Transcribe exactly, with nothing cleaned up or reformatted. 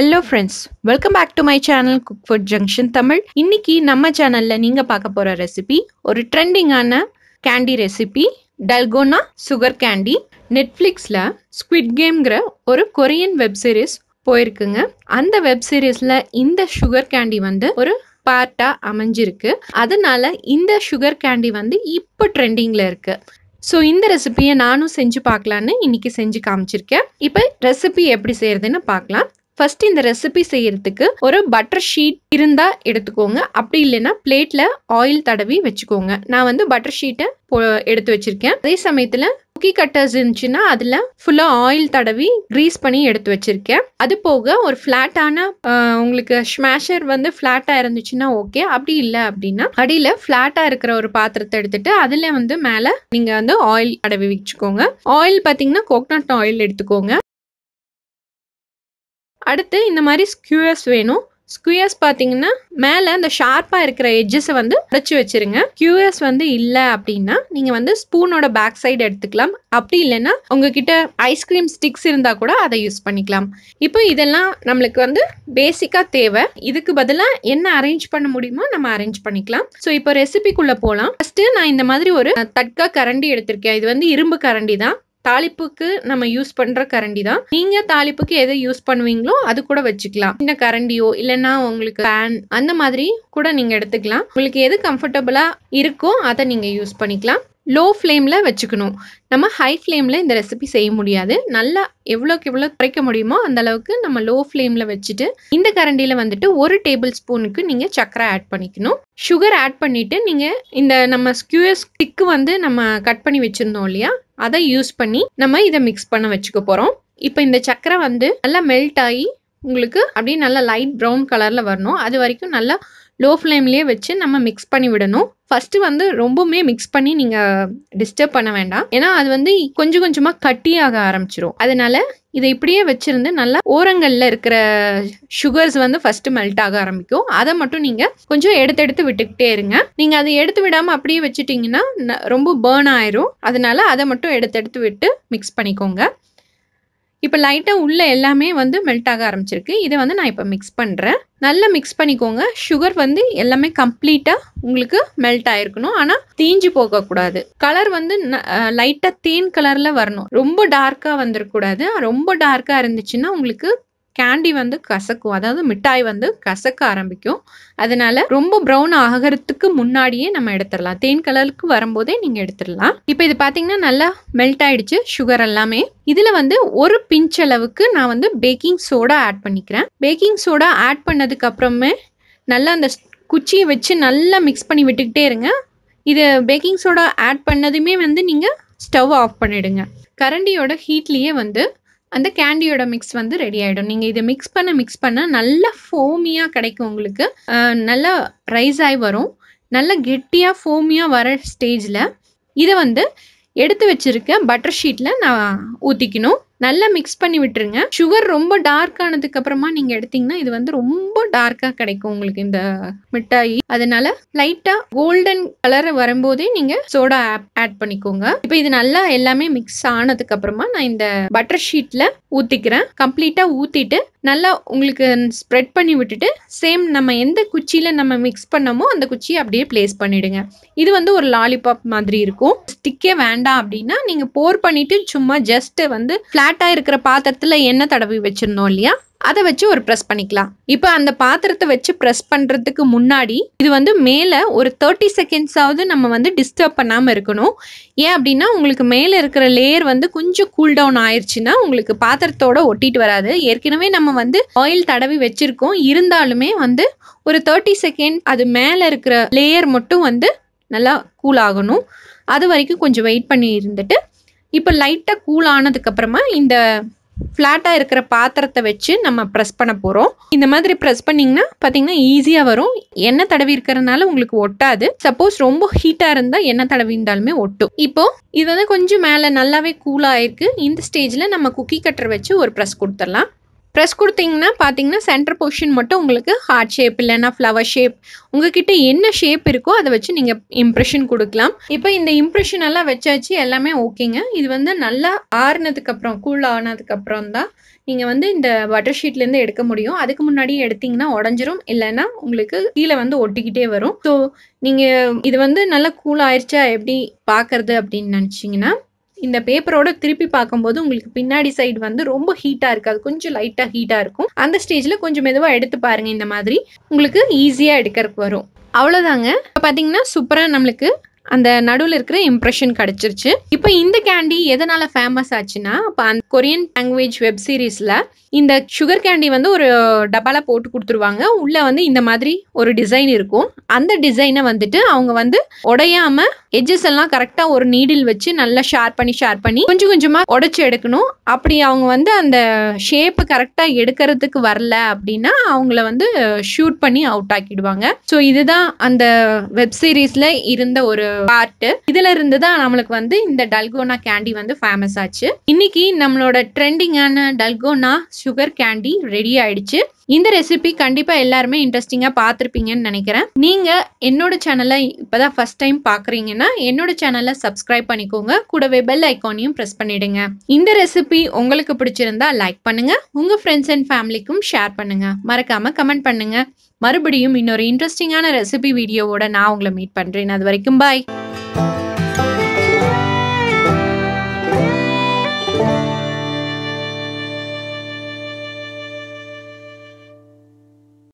Hello friends, welcome back to my channel Cook Food Junction Tamil. இன்னைக்கு நம்ம சேனல்ல நீங்க பார்க்க போற ரெசிபி ஒரு ட்ரெண்டிங்கான candy recipe Dalgona sugar candy. Netflixல Squid Gameங்கற ஒரு கொரியன் வெப் சீரிஸ் போயிருக்குங்க. அந்த வெப் சீரிஸ்ல இந்த சுகர் கேண்டி வந்து ஒரு பார்ட்டா அமைஞ்சிருக்கு. அதனால இந்த சுகர் கேண்டி வந்து இப்ப ட்ரெண்டிங்ல இருக்கு. So, இந்த ரெசிபியை நானும் செஞ்சு பார்க்கலாம்னு இன்னைக்கு செஞ்சு காமிச்சிருக்கேன். இப்போ ரெசிபி எப்படி செய்யறதுன்னு பார்க்கலாம். ஃபர்ஸ்ட் இந்த ரெசிபி செய்யறதுக்கு ஒரு பட்டர் ஷீட் இருந்தா எடுத்துக்கோங்க. அப்படி இல்லனா பிளேட்ல ஆயில் தடவி வெச்சுக்கோங்க. நான் வந்து பட்டர் ஷீட்டை எடுத்து வச்சிருக்கேன். அதே சமயத்துல குக்கி கட்டர்ஸ் இருந்துச்சுன்னா அதுல ஃபுல்லா ஆயில் தடவி கிரீஸ் பண்ணி எடுத்து வச்சிருக்கேன். அது போக ஒரு ஃபிளாட்டான உங்களுக்கு ஸ்மாஷர் வந்து ஃபிளாட்டா இருந்துச்சுன்னா ஓகே, அப்படி இல்ல அப்படின்னா அடியில ஃபிளாட்டா இருக்கிற ஒரு பாத்திரத்தை எடுத்துட்டு அதுல வந்து மேல நீங்க வந்து ஆயில் தடவி வச்சுக்கோங்க. ஆயில் பாத்தீங்கன்னா கோகனட் ஆயில் எடுத்துக்கோங்க. அடுத்து இந்த மாதிரி ஸ்கியூர்ஸ் வேணும். ஸ்கியூர்ஸ் பாத்தீங்கன்னா மேல அந்த ஷார்ப்பா இருக்கிற எட்ஜஸ் வந்து அடைச்சு வச்சிருங்க. ஸ்கியூர்ஸ் வந்து இல்ல அப்படின்னா நீங்க வந்து ஸ்பூனோட பேக் சைடு எடுத்துக்கலாம். அப்படி இல்லைன்னா உங்ககிட்ட ஐஸ்கிரீம் ஸ்டிக்ஸ் இருந்தா கூட அதை யூஸ் பண்ணிக்கலாம். இப்போ இதெல்லாம் நம்மளுக்கு வந்து பேசிக்கா தேவை. இதுக்கு பதிலாக என்ன அரேஞ்ச் பண்ண முடியுமோ நம்ம அரேஞ்ச் பண்ணிக்கலாம். ஸோ இப்போ ரெசிபிக்குள்ள போகலாம். ஃபர்ஸ்ட் நான் இந்த மாதிரி ஒரு தட்கா கரண்டி எடுத்திருக்கேன். இது வந்து இரும்பு கரண்டி தான். தாளிப்புக்கு நம்ம யூஸ் பண்ற கரண்டி தான். நீங்க தாளிப்புக்கு எதை யூஸ் பண்ணுவீங்களோ அது கூட வச்சுக்கலாம். சின்ன கரண்டியோ இல்லைன்னா உங்களுக்கு பேன் அந்த மாதிரி கூட நீங்க எடுத்துக்கலாம். உங்களுக்கு எது கம்ஃபர்டபுளா இருக்கோ அதை நீங்க யூஸ் பண்ணிக்கலாம். லோ ஃப்ளேம்ல வச்சுக்கணும். நம்ம ஹை ஃப்ளேம்ல இந்த ரெசிபி செய்ய முடியாது. நல்லா எவ்வளோக்கு எவ்வளோ குறைக்க முடியுமோ அந்த அளவுக்கு நம்ம லோ ஃப்ளேம்ல வச்சுட்டு இந்த கரண்டியில வந்துட்டு ஒரு டேபிள் ஸ்பூனுக்கு நீங்க சக்கரை ஆட் பண்ணிக்கணும். சுகர் ஆட் பண்ணிட்டு நீங்க இந்த நம்ம ஸ்கியூஸ் ஸ்டிக் வந்து நம்ம கட் பண்ணி வச்சிருந்தோம் இல்லையா, அதை யூஸ் பண்ணி நம்ம இதை மிக்ஸ் பண்ண வச்சுக்க போறோம். இப்போ இந்த சக்கரை வந்து நல்லா மெல்ட் ஆகி உங்களுக்கு அப்படியே நல்லா லைட் ப்ரௌன் கலர்ல வரணும். அது வரைக்கும் நல்லா லோ ஃப்ளேம்லேயே வச்சு நம்ம மிக்ஸ் பண்ணி விடணும். ஃபஸ்ட்டு வந்து ரொம்பவுமே மிக்ஸ் பண்ணி நீங்கள் டிஸ்டர்ப் பண்ண வேண்டாம். ஏன்னா அது வந்து கொஞ்சம் கொஞ்சமாக கட்டியாக ஆரம்பிச்சிடும். அதனால இதை இப்படியே வச்சுருந்து நல்லா ஓரங்களில் இருக்கிற சுகர்ஸ் வந்து ஃபஸ்ட்டு மெல்ட் ஆக ஆரம்பிக்கும். அதை மட்டும் நீங்கள் கொஞ்சம் எடுத்து எடுத்து விட்டுக்கிட்டே இருங்க. நீங்கள் அதை எடுத்து விடாமல் அப்படியே வச்சுட்டிங்கன்னா ரொம்ப பேர்ன் ஆயிரும். அதனால அதை மட்டும் எடுத்து எடுத்து விட்டு மிக்ஸ் பண்ணிக்கோங்க. இப்போ லைட்டாக உள்ள எல்லாமே வந்து மெல்ட் ஆக ஆரம்பிச்சிருக்கு. இதை வந்து நான் இப்போ மிக்ஸ் பண்ணுறேன். நல்லா மிக்ஸ் பண்ணிக்கோங்க. சுகர் வந்து எல்லாமே கம்ப்ளீட்டாக உங்களுக்கு மெல்ட் ஆகிருக்கணும். ஆனால் தீஞ்சு போகக்கூடாது. கலர் வந்து லைட்டாக தேன் கலரில் வரணும். ரொம்ப டார்க்காக வந்துடக்கூடாது. ரொம்ப டார்க்காக இருந்துச்சுன்னா உங்களுக்கு கேண்டி வந்து கசக்கும், அதாவது மிட்டாய் வந்து கசக்க ஆரம்பிக்கும். அதனால ரொம்ப ப்ரௌன் ஆகிறதுக்கு முன்னாடியே நம்ம எடுத்துடலாம். தேன் கலருக்கு வரும்போதே நீங்கள் எடுத்துடலாம். இப்போ இது பார்த்தீங்கன்னா நல்லா மெல்ட் ஆயிடுச்சு சுகர் எல்லாமே. இதில் வந்து ஒரு பிஞ்ச் அளவுக்கு நான் வந்து பேக்கிங் சோடா ஆட் பண்ணிக்கிறேன். பேக்கிங் சோடா ஆட் பண்ணதுக்கு அப்புறமே நல்லா அந்த குச்சியை வச்சு நல்லா மிக்ஸ் பண்ணி விட்டுக்கிட்டே இருங்க. இது பேக்கிங் சோடா ஆட் பண்ணதுமே வந்து நீங்கள் ஸ்டவ் ஆஃப் பண்ணிடுங்க. கரண்டியோட ஹீட்லேயே வந்து அந்த கேண்டியோட மிக்ஸ் வந்து ரெடி ஆகிடும். நீங்கள் இதை மிக்ஸ் பண்ண மிக்ஸ் பண்ண நல்லா ஃபோமியாக கிடைக்கும். உங்களுக்கு நல்லா ரைஸ் ஆகி வரும். நல்லா கெட்டியாக ஃபோமியாக வர ஸ்டேஜில் இதை வந்து எடுத்து வச்சுருக்க பட்டர் ஷீட்டில் நான் ஊற்றிக்கணும். நல்லா மிக்ஸ் பண்ணி விட்டுருங்க. சுகர் ரொம்ப டார்க் ஆனதுக்கப்புறமா நீங்கள் எடுத்திங்கன்னா இது வந்து ரொம்ப டார்க்காக கிடைக்கும் உங்களுக்கு இந்த மிட்டாய். அதனால லைட்டாக கோல்டன் கலர் வரும்போதே நீங்கள் சோடா ஆட் பண்ணிக்கோங்க. இப்போ இது நல்லா எல்லாமே மிக்ஸ் ஆனதுக்கப்புறமா நான் இந்த பட்டர் ஷீட்டில் ஊற்றிக்கிறேன். கம்ப்ளீட்டாக ஊற்றிட்டு நல்லா உங்களுக்கு ஸ்ப்ரெட் பண்ணி விட்டுட்டு சேம் நம்ம எந்த குச்சியில் நம்ம மிக்ஸ் பண்ணமோ அந்த குச்சியை அப்படியே பிளேஸ் பண்ணிடுங்க. இது வந்து ஒரு லாலிபாப் மாதிரி இருக்கும். ஸ்டிக்கே வேண்டாம் அப்படின்னா நீங்கள் போர் பண்ணிவிட்டு சும்மா ஜஸ்ட்டு வந்து ஃப்ளாட்டாக இருக்கிற பாத்திரத்தில் எண்ணெய் தடவி வச்சுருந்தோம் இல்லையா, அதை வச்சு ஒரு ப்ரெஸ் பண்ணிக்கலாம். இப்போ அந்த பாத்திரத்தை வச்சு ப்ரெஸ் பண்ணுறதுக்கு முன்னாடி இது வந்து மேலே ஒரு தேர்ட்டி செகண்ட்ஸாவது நம்ம வந்து டிஸ்டர்ப் பண்ணாமல் இருக்கணும். ஏன் அப்படின்னா உங்களுக்கு மேலே இருக்கிற லேயர் வந்து கொஞ்சம் கூல்டவுன் ஆயிடுச்சுன்னா உங்களுக்கு பாத்திரத்தோட ஒட்டிட்டு வராது. ஏற்கனவே நம்ம வந்து ஆயில் தடவி வச்சுருக்கோம். இருந்தாலுமே வந்து ஒரு தேர்ட்டி செகண்ட் அது மேலே இருக்கிற லேயர் மட்டும் வந்து நல்லா கூல் ஆகணும். அது வரைக்கும் கொஞ்சம் வெயிட் பண்ணி இருந்துட்டு இப்போ லைட்டாக கூல் ஆனதுக்கப்புறமா இந்த ஃப்ளாட்டாக இருக்கிற பாத்திரத்தை வச்சு நம்ம ப்ரெஸ் பண்ண போகிறோம். இந்த மாதிரி ப்ரெஸ் பண்ணிங்கன்னா பார்த்தீங்கன்னா ஈஸியாக வரும். எண்ணெய் தடவி இருக்கிறதுனால உங்களுக்கு ஒட்டாது. சப்போஸ் ரொம்ப ஹீட்டாக இருந்தால் எண்ணெய் தடவி இருந்தாலுமே ஒட்டும். இப்போது இது வந்து கொஞ்சம் மேலே நல்லாவே கூலாக இருக்குது. இந்த ஸ்டேஜில் நம்ம குக்கி கட்டர் வச்சு ஒரு ப்ரெஸ் கொடுத்துடலாம். press கொடுத்தீங்கன்னா பாத்தீங்கன்னா center portion மட்டும் உங்களுக்கு heart shape இல்லனா flower shape உங்ககிட்ட என்ன shape இருக்கோ அத வச்சு நீங்க impression கொடுக்கலாம். இப்போ இந்த impression எல்லாம் வெச்சாச்சு எல்லாமே ஓகேங்க. இது வந்து நல்லா ஆறுனதுக்கு அப்புறம் கூல் ஆனதுக்கு அப்புறம் தான் நீங்க வந்து இந்த வாட்டர் ஷீட்ல இருந்து எடுக்க முடியும். அதுக்கு முன்னாடி எடுத்தீங்கன்னா உடைஞ்சிரும் இல்லனா உங்களுக்கு கீழ வந்து ஒட்டிக்கிட்டே வரும். சோ நீங்க இது வந்து நல்லா கூல் ஆயிருச்சா எப்படி பார்க்கிறது அப்படி நினைச்சீங்கன்னா இந்த பேப்பரோட திருப்பி பாக்கும்போது உங்களுக்கு பின்னாடி சைடு வந்து ரொம்ப ஹீட்டா இருக்காது, கொஞ்சம் லைட்டா ஹீட்டா இருக்கும். அந்த ஸ்டேஜ்ல கொஞ்சம் மெதுவா எடுத்து பாருங்க, இந்த மாதிரி உங்களுக்கு ஈஸியா எடுக்கறதுக்கு வரும். அவ்வளவுதாங்க. இப்ப பாத்தீங்கன்னா சூப்பரா நமக்கு அந்த நடுவுல இருக்கிற இம்ப்ரெஷன் கிடைச்சிருச்சு. இப்போ இந்த கேண்டி எதனால ஃபேமஸ் ஆச்சுன்னா அப்ப அந்த கொரியன் லாங்குவேஜ் வெப் சீரிஸ்ல இந்த சுகர் கேண்டி வந்து ஒரு டப்பால போட்டு கொடுத்துருவாங்க. உள்ள வந்து இந்த மாதிரி ஒரு டிசைன் இருக்கும். அந்த டிசைனை வந்துட்டு அவங்க வந்து உடையாம எட்ஜஸ் எல்லாம் கரெக்டா ஒரு நீடில் வச்சு நல்லா ஷார்ப் பண்ணி ஷார்ப் பண்ணி கொஞ்சம் கொஞ்சமா உடைச்சு எடுக்கணும். அப்படி அவங்க வந்து அந்த ஷேப் கரெக்டா எடுக்கிறதுக்கு வரல அப்படின்னா அவங்கள வந்து ஷூட் பண்ணி அவுட் ஆக்கிடுவாங்க. ஸோ இதுதான் அந்த வெப் சீரிஸ்ல இருந்த ஒரு பார்ட். இதுல இருந்துதான் நம்மளுக்கு வந்து இந்த டல்கோனா கேண்டி வந்து ஃபேமஸ் ஆச்சு. இன்னைக்கு நம்மளோட ட்ரெண்டிங்கான டல்கோனா சுகர் கேண்டி ரெடி ஆயிடுச்சு. இந்த ரெசிபி கண்டிப்பா எல்லாருமே இன்ட்ரெஸ்டிங்கா பாத்திருப்பீங்கன்னு நினைக்கிறேன். நீங்க என்னோட சேனலை இப்பதான் ஃபர்ஸ்ட் டைம் பாக்குறீங்கன்னா என்னோட சேனலை சப்ஸ்கிரைப் பண்ணிக்கோங்க, கூடவே பெல் ஐக்கானையும் பிரஸ் பண்ணிடுங்க. இந்த ரெசிபி உங்களுக்கு பிடிச்சிருந்தா லைக் பண்ணுங்க, உங்க ஃப்ரெண்ட்ஸ் அண்ட் ஃபேமிலிக்கும் ஷேர் பண்ணுங்க, மறக்காம கமெண்ட் பண்ணுங்க. மறுபடியும் இன்னொரு இன்ட்ரெஸ்டிங்கான ரெசிபி வீடியோவோட நான் உங்களை மீட் பண்றேன். அது வரைக்கும் பாய்.